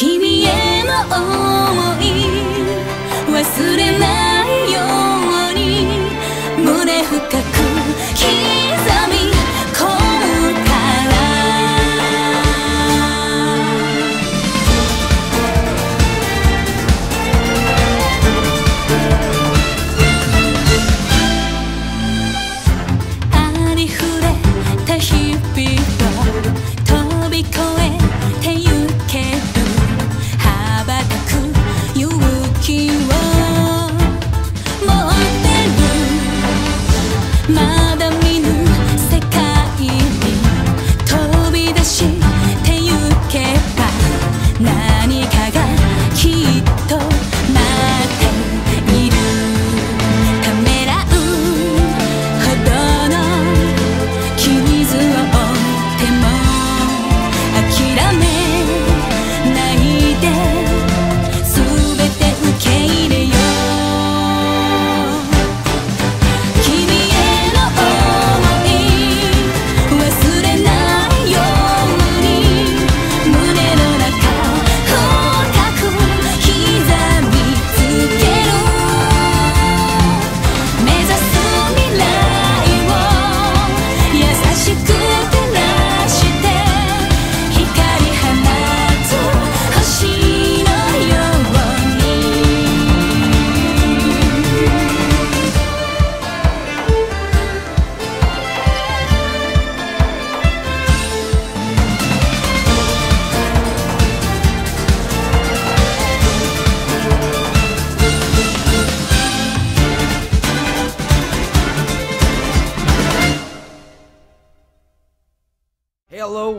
君への想い忘れないように胸深く刻み今からありふれた日々を飛び越えてゆける羽ばたく勇気を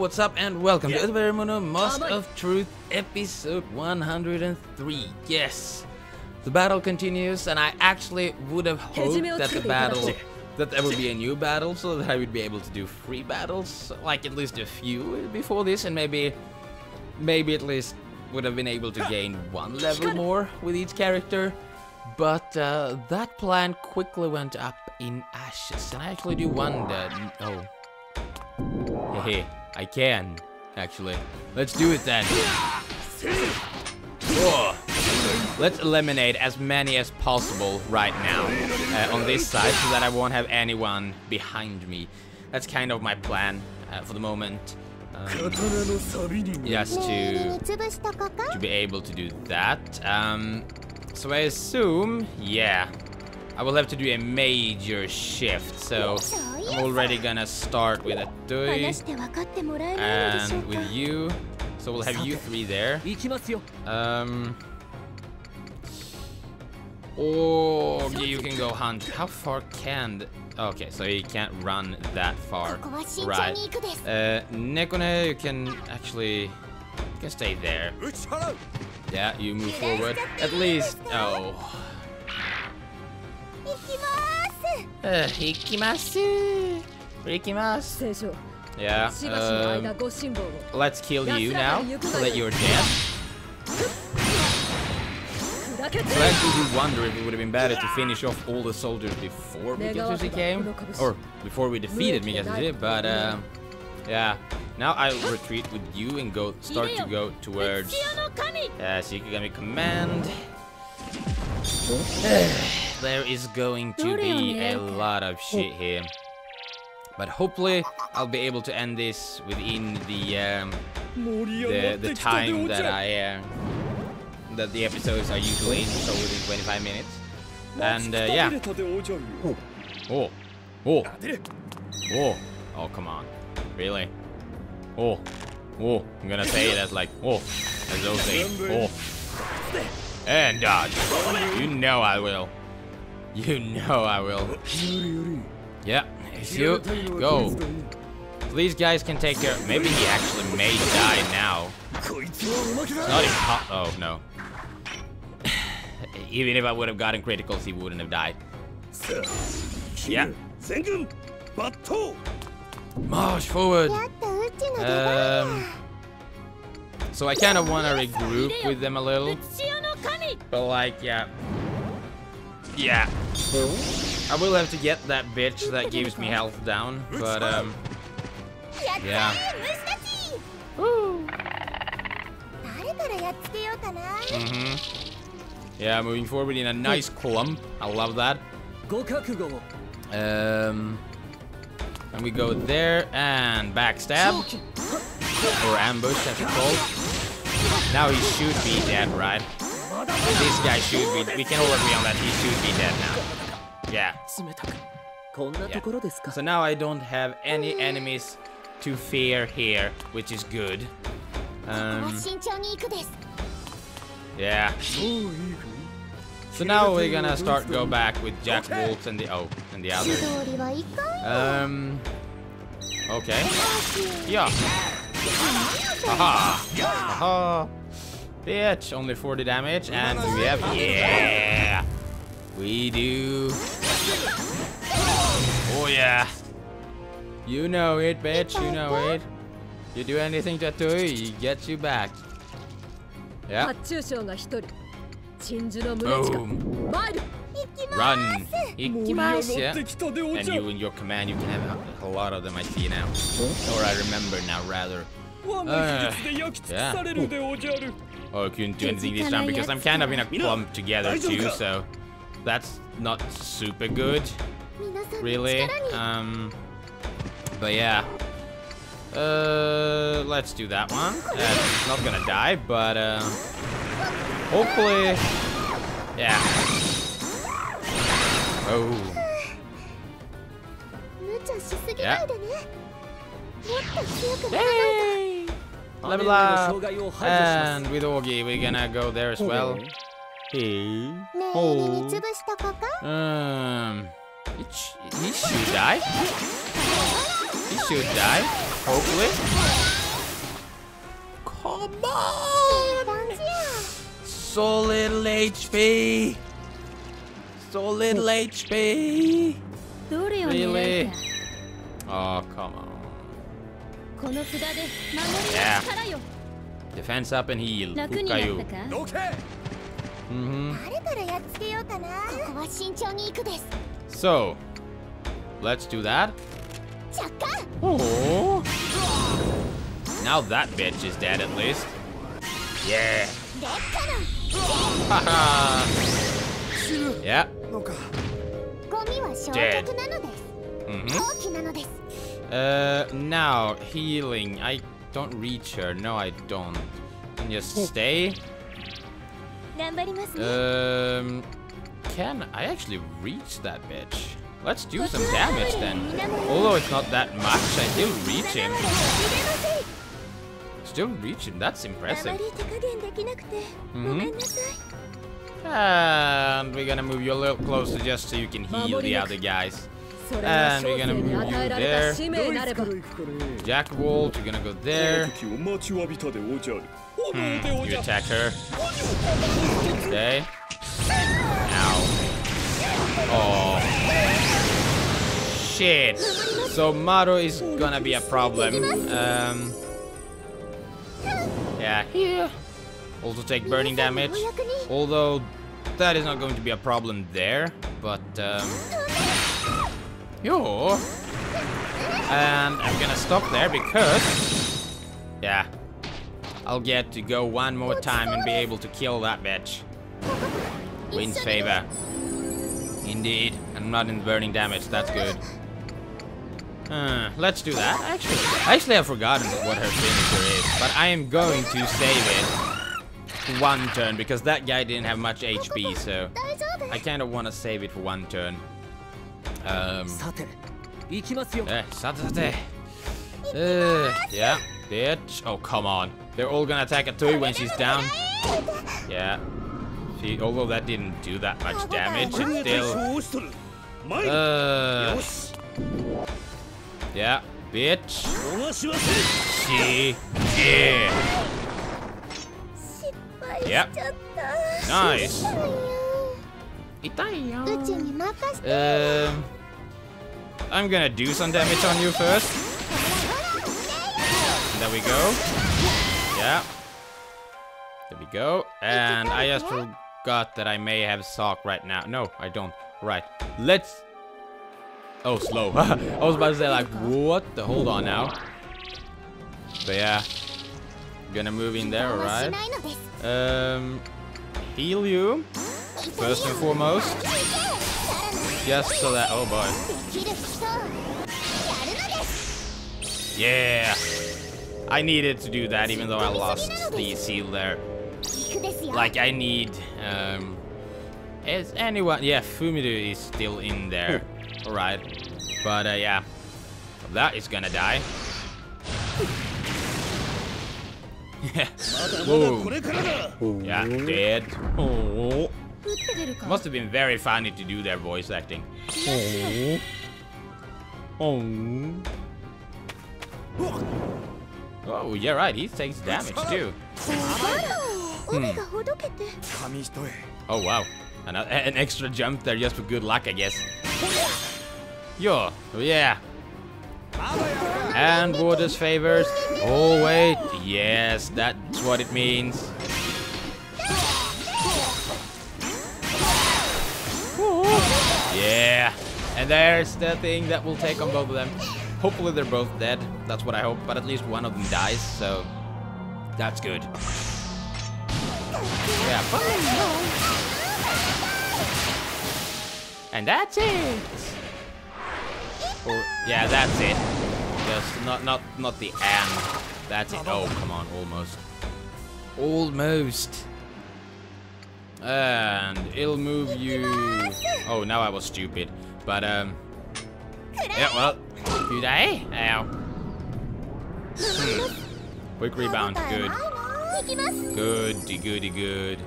What's up and welcome to Utawarerumono Mask of Truth episode 103. Yes, the battle continues, and I actually would have hoped that there would be a new battle so that I would be able to do free battles, like at least a few before this, and maybe at least would have been able to gain one level more with each character. But that plan quickly went up in ashes, and I actually do wonder. Oh, hey. I can, actually. Let's do it then. Whoa. Let's eliminate as many as possible right now on this side so that I won't have anyone behind me. That's kind of my plan for the moment. Just to be able to do that. So I assume, yeah, I will have to do a major shift, so I'm already gonna start with Tatooie and with you, so we'll have you three there. Oggy, you can go hunt. How far can okay, so you can't run that far, right? Nekone, you can actually stay there. Yeah, you move forward at least. Oh. Yeah, let's kill you now, so that you're dead. So I actually wonder if it would have been better to finish off all the soldiers before Mikazuchi came, or before we defeated Mikazuchi, but yeah. Now I retreat with you and start to go towards Shikigami Command. There is going to be a lot of shit here, but hopefully I'll be able to end this within the time that that the episodes are usually in, so within 25 minutes. And yeah. Oh, come on, really? I'm gonna say it as like as those things. And dodge. You know I will. Yeah, it's you. Go. These guys can take care. Maybe he actually may die now. It's not oh no. Even if I would have gotten criticals, he wouldn't have died. Yeah. March forward. So I kind of want to regroup with them a little. But like, yeah. Yeah. I will have to get that bitch that gives me health down, but yeah. Ooh. Yeah, moving forward in a nice column. I love that. And we go there and backstab. Or ambush, as it's called. Now he should be dead, right? This guy should be... We can all agree on that. He should be dead now. Yeah. So now I don't have any enemies to fear here, which is good. Yeah. So now we're gonna start go back with Jack Walt and the other. Okay. Yeah. Haha. Haha. Bitch. Only 40 damage, and we have We do. Oh yeah. You know it, bitch. You know it. You do anything to Tatooie, he gets you back. Yeah. Boom. Run. Ikimasu. And you and your command, you can have a lot of them, I see now. Or I remember now, rather. Yeah. Oh, I couldn't do anything this time because I'm kind of in a clump together too, so that's not super good, really. But yeah. Let's do that one. Not gonna die, but hopefully, yeah. Oh. Yeah. Yay! Level up. And with Oggy, we're gonna go there as well. Hey. Oh. He should die. He should die. Hopefully. Come on! So little HP. So little HP. Really? Oh, come on. Yeah. Defense up and heal. Okay. So, let's do that. Oh. Now that bitch is dead at least. Yeah. Yeah. Dead. Now healing. I don't reach her. No, I don't. And just stay. Can I actually reach that bitch? Let's do some damage then. Although it's not that much, I still reach him. Still reach him. That's impressive. And we're gonna move you a little closer just so you can heal the other guys. And we're gonna move you there. Jack Walt, you're gonna go there. You attack her. Okay. Ow. Oh. Shit. So Maru is gonna be a problem. Yeah. Also take burning damage. Although that is not going to be a problem there. But yo. And I'm gonna stop there because I'll get to go one more time and be able to kill that bitch. Win favor. Indeed. I'm not in burning damage, that's good. Let's do that. Actually, I've forgotten what her finisher is, but I am going to save it for one turn because that guy didn't have much HP, so I kind of want to save it for one turn. Yeah, bitch. Oh, come on. They're all gonna attack Tatooie when she's down. Yeah. Although that didn't do that much damage, it's still... Yeah, bitch. Yep. Nice. I'm gonna do some damage on you first. There we go. Yeah. There we go. And I just... God, that I may have sock right now. No, I don't. Right. Let's... Oh, slow. I was about to say, like, what the... Hold on now. But yeah. Gonna move in there, alright. Heal you, first and foremost. Just so that... Oh, boy. Yeah! I needed to do that, even though I lost the seal there. Like, I need... is anyone... Yeah, Fumiru is still in there. Alright. But, yeah. That is gonna die. Whoa. Yeah, dead. Oh. Must have been very funny to do their voice acting. Oh. Oh. Oh, yeah, right. He takes damage too. Oh wow, an extra jump there just for good luck, I guess. Yo, yeah. And Water's favors. Oh wait, yes, that's what it means. Yeah, and there's the thing that will take on both of them. Hopefully they're both dead, that's what I hope, but at least one of them dies, so that's good. Yeah, boom. And that's it. Or, yeah, that's it. Just not the end. That's it. Oh, come on, almost. Almost. And it'll move you. Oh, now I was stupid. But yeah, well, today. Ow. Quick rebound. Good. Goody, goody, good.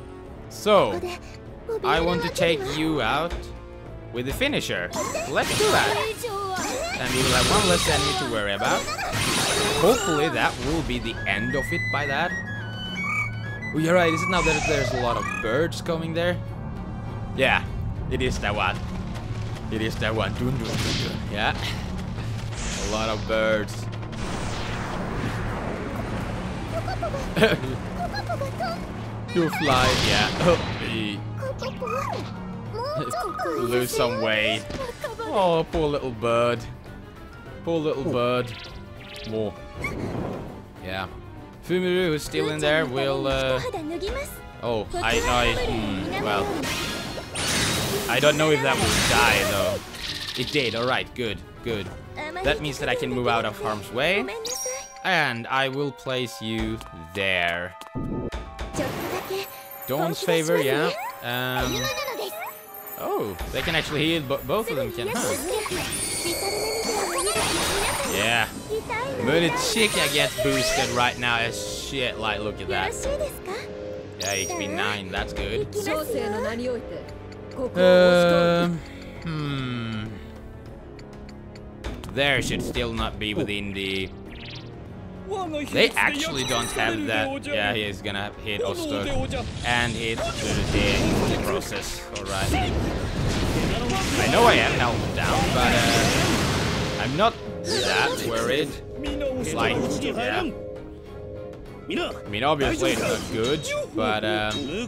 So, I want to take you out with the finisher. Let's do that. And we will have one less enemy to worry about. Hopefully that will be the end of it by that. Oh, you're right, is it now that there's a lot of birds coming there? Yeah, it is that one. It is that one. Dun, dun, dun, dun. Yeah. A lot of birds. You fly, yeah. Lose some weight. Oh, poor little bird. Poor little bird. More. Yeah. Fumiru, who's still in there, will. Oh, well. I don't know if that will die though. It did. All right. Good. Good. That means that I can move out of harm's way. And I will place you there. Dawn's favor, yeah. Oh, they can actually heal, but both of them can, huh? Yeah. Mutechka gets boosted right now as shit. Like, look at that. Yeah, HP 9, that's good. There should still not be within the... They actually don't have that. Yeah, he's gonna hit Osto and hit the process. Alright. I know I am helmet down, but I'm not that worried. Like, yeah. I mean, obviously it's not good, but yeah. I'm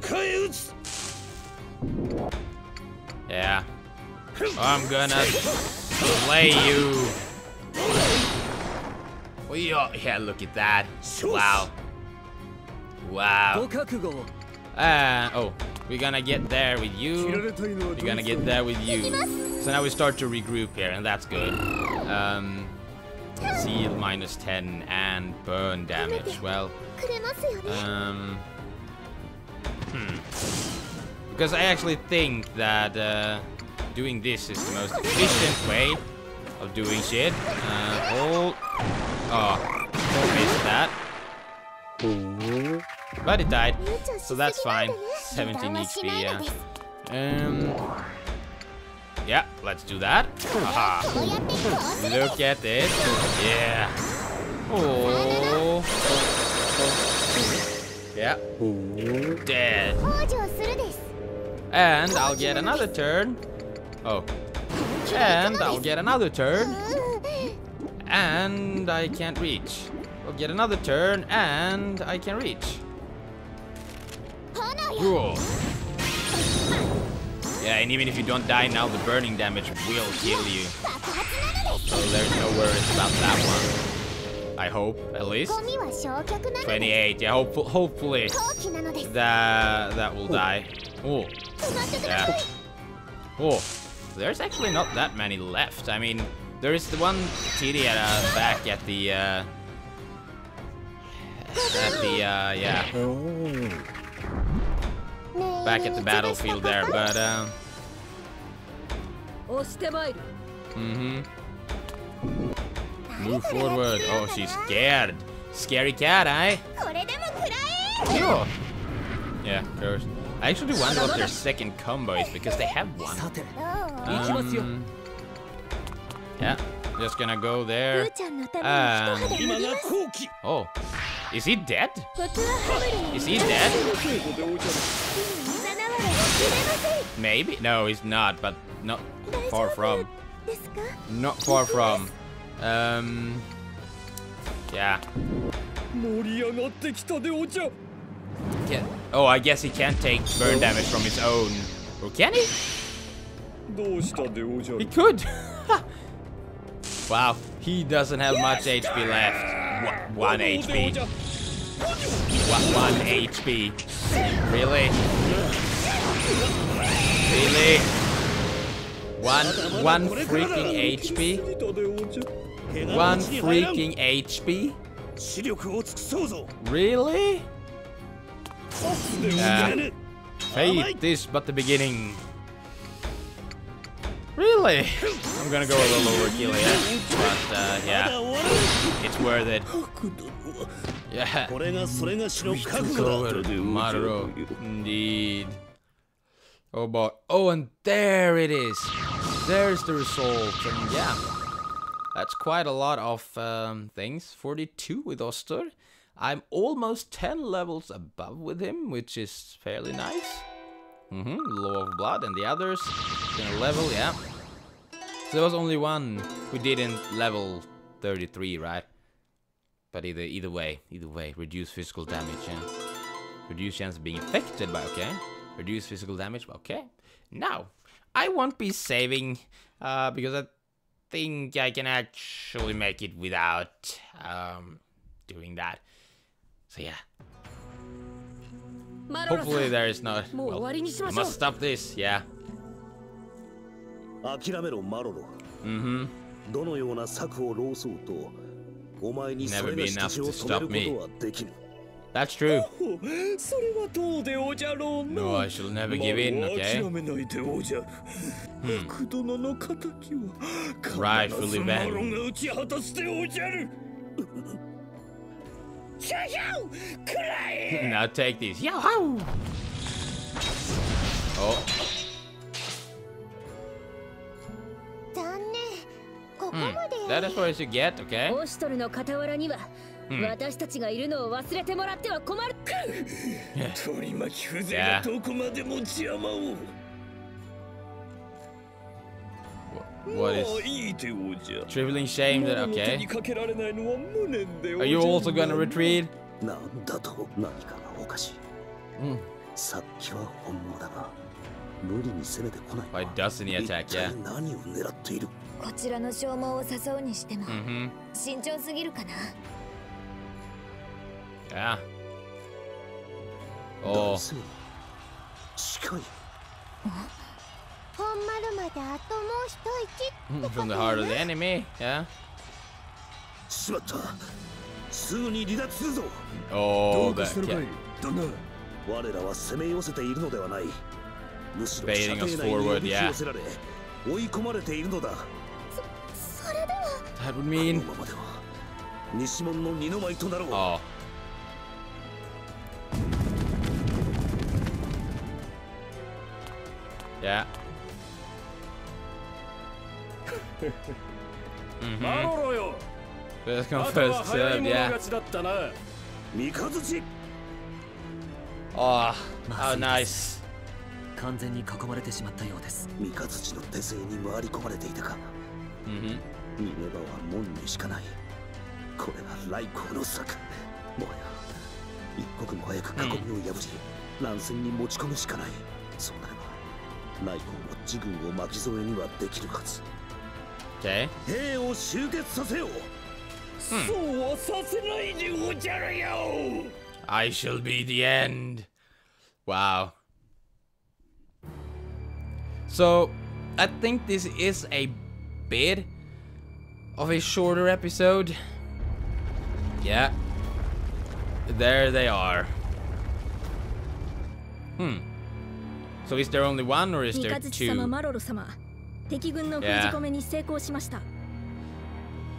gonna play you. Yeah, look at that. Wow. Wow. Oh, we're gonna get there with you. We're gonna get there with you. So now we start to regroup here, and that's good. Seal minus 10 and burn damage. Well, because I actually think that doing this is the most efficient way of doing shit. Oh, missed that. But it died, so that's fine. 17 HP, yeah. Yeah, let's do that. Haha. Look at it. Yeah. Oh. Yeah. Dead. And I'll get another turn. Oh. And I'll get another turn. And I can't reach. I'll get another turn, and I can reach. Cool. Yeah, and even if you don't die now, the burning damage will kill you. So there's no worries about that one. I hope, at least. 28. Yeah, hopefully that will die. Oh, yeah. Oh, there's actually not that many left. I mean, there is the one TD at back at the back at the battlefield there, but move forward. Oh, she's scared. Scary cat, eh? Oh. Yeah, of course. I actually wonder what their second combo is, because they have one. Yeah, just gonna go there. Oh, is he dead? Is he dead? Maybe? No, he's not, but not far from. Not far from. Yeah. Oh, I guess he can't take burn damage from his own. Or can he? He could. Wow, he doesn't have much HP left. One HP. One HP. Really? Really? One freaking HP? One freaking HP? Really? Fate is but the beginning. Really? I'm gonna go a little overkill here, but yeah, it's worth it. Yeah. Maru, indeed. Oh boy. Oh, and there it is. There's the result, and yeah, that's quite a lot of things. 42 with Osto. I'm almost 10 levels above with him, which is fairly nice. Law of Blood and the others. Gonna level, yeah. So there was only one who didn't level 33, right? But either way, reduce physical damage, yeah. Reduce chance of being affected by, okay. Reduce physical damage, okay. Now, I won't be saving, because I think I can actually make it without doing that. So yeah. Hopefully there is not. Well, I must stop this. Yeah. Never be enough to stop me. That's true. No, I shall never give in. Okay. Rightfully banned. Now take these. Oh. That is what you get, okay? Yeah. What is Traveling shame that, okay. Are you also gonna retreat? Why doesn't he attack? Yeah. Yeah. Oh. From the heart of the enemy, yeah. Oh, that cat. Baiting us forward, yeah. That would mean... Oh. Yeah. First come, first serve, yeah. Oh, how nice. Okay. Hmm. I shall be the end. Wow. So, I think this is a bit of a shorter episode. Yeah. There they are. Hmm. So is there only one or is there two? Yeah.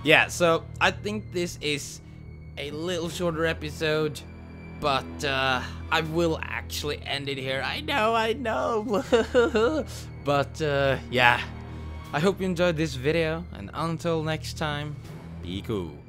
Yeah, so I think this is a little shorter episode, but I will actually end it here. I know. But yeah, I hope you enjoyed this video, and until next time, be cool.